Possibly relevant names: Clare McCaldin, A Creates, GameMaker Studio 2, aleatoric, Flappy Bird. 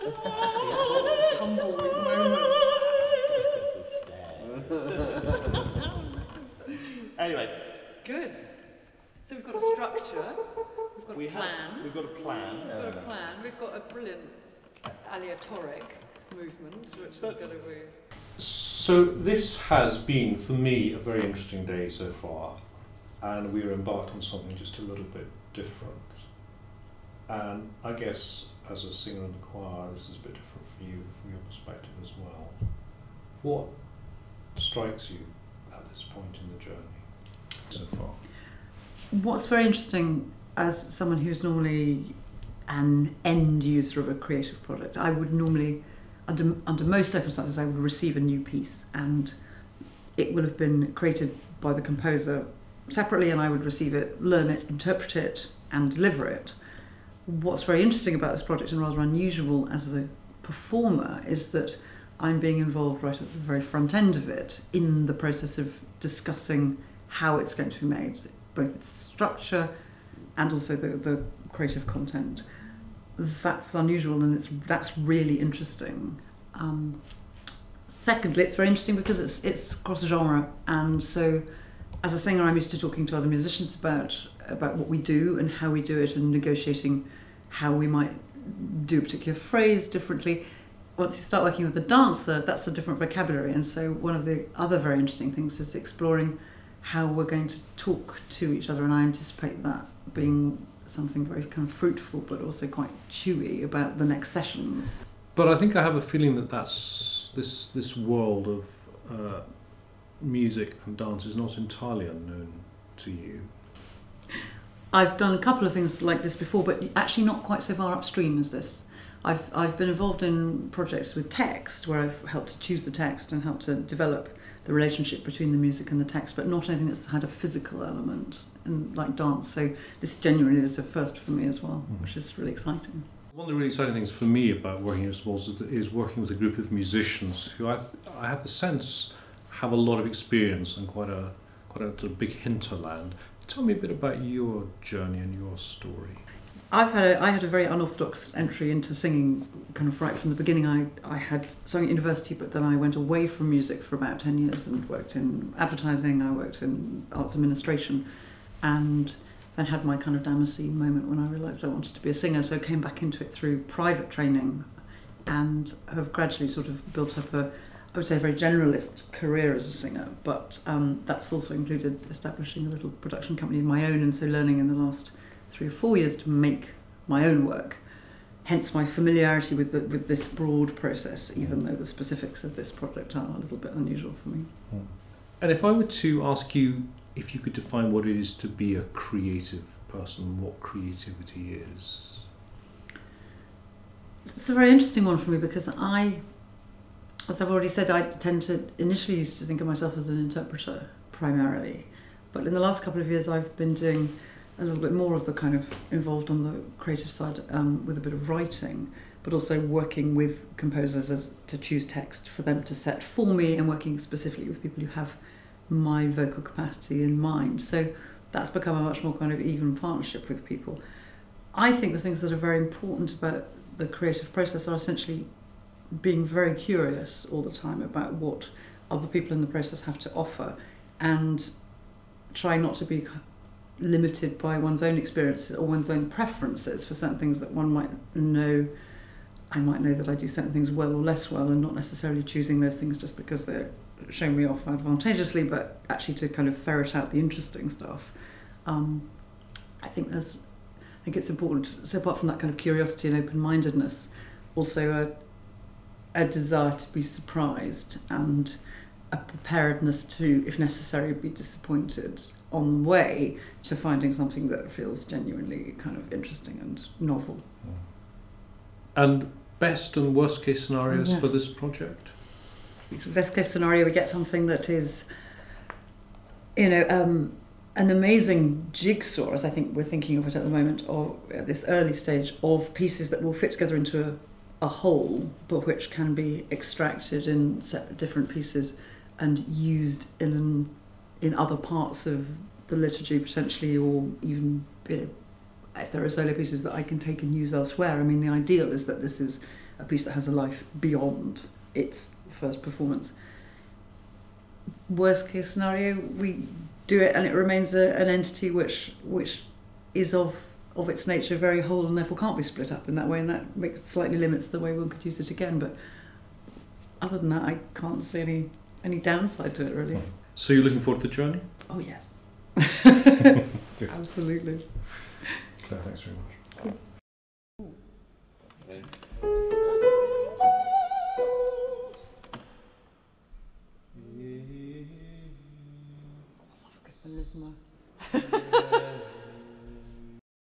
tumbleweed moment. Because of stairs. Anyway. Good. So we've got a structure. We've got a plan. We've got a brilliant aleatoric movement, which is going to be. So this has been, for me, a very interesting day so far, and we are embarked on something just a little bit different. And I guess, as a singer in the choir, this is a bit different for you, from your perspective as well. What strikes you at this point in the journey so far? What's very interesting, as someone who's normally an end user of a creative product, I would normally, under most circumstances, I would receive a new piece, and it would have been created by the composer separately, and I would receive it, learn it, interpret it, and deliver it. What's very interesting about this project, and rather unusual as a performer, is that I'm being involved right at the very front end of it, in the process of discussing how it's going to be made, both its structure and also the creative content. That's unusual, and that's really interesting. Secondly, it's very interesting because it's cross-genre, and so as a singer I'm used to talking to other musicians about what we do and how we do it, and negotiating how we might do a particular phrase differently. Once you start working with a dancer, that's a different vocabulary, and so one of the other very interesting things is exploring how we're going to talk to each other, and I anticipate that being something very kind of fruitful but also quite chewy about the next sessions. But I think I have a feeling that that's, this world of music and dance is not entirely unknown to you. I've done a couple of things like this before, but actually not quite so far upstream as this. I've been involved in projects with text, where I've helped to choose the text and helped to develop the relationship between the music and the text, but not anything that's had a physical element, and like dance. So this genuinely is a first for me as well, which is really exciting. One of the really exciting things for me about working at Smalls is working with a group of musicians who I have the sense have a lot of experience and quite a big hinterland. Tell me a bit about your journey and your story. I had a very unorthodox entry into singing, kind of right from the beginning. I had sung at university, but then I went away from music for about 10 years and worked in advertising, I worked in arts administration, and then had my kind of Damascene moment when I realised I wanted to be a singer, so I came back into it through private training and have gradually sort of built up a, I would say, a very generalist career as a singer, but that's also included establishing a little production company of my own, and so learning in the last 3 or 4 years to make my own work. Hence my familiarity with this broad process, even though the specifics of this project are a little bit unusual for me. And if I were to ask you if you could define what it is to be a creative person, what creativity is? It's a very interesting one for me because I, as I've already said, I tend to initially used to think of myself as an interpreter primarily, but in the last couple of years I've been doing a little bit more of the kind of involved on the creative side with a bit of writing, but also working with composers as to choose text for them to set for me, and working specifically with people who have my vocal capacity in mind. So that's become a much more kind of even partnership with people. I think the things that are very important about the creative process are essentially being very curious all the time about what other people in the process have to offer, and try not to be limited by one's own experiences or one's own preferences for certain things that one might know. I might know that I do certain things well or less well, and not necessarily choosing those things just because they're showing me off advantageously, but actually to kind of ferret out the interesting stuff. I think it's important, so apart from that kind of curiosity and open-mindedness, also a desire to be surprised and a preparedness to, if necessary, be disappointed on the way to finding something that feels genuinely kind of interesting and novel. And best and worst case scenarios for this project? So best case scenario, we get something that is, you know, an amazing jigsaw, as I think we're thinking of it at the moment, or at this early stage, of pieces that will fit together into a whole, but which can be extracted in separate different pieces and used in other parts of the liturgy potentially, or even, you know, if there are solo pieces that I can take and use elsewhere. I mean, the ideal is that this is a piece that has a life beyond its first performance. Worst case scenario, we do it and it remains an entity which is of its nature very whole and therefore can't be split up in that way, and that slightly limits the way one could use it again. But other than that, I can't see any downside to it, really. So you're looking forward to the journey? Oh, yes. Absolutely. Claire, thanks very much. Cool.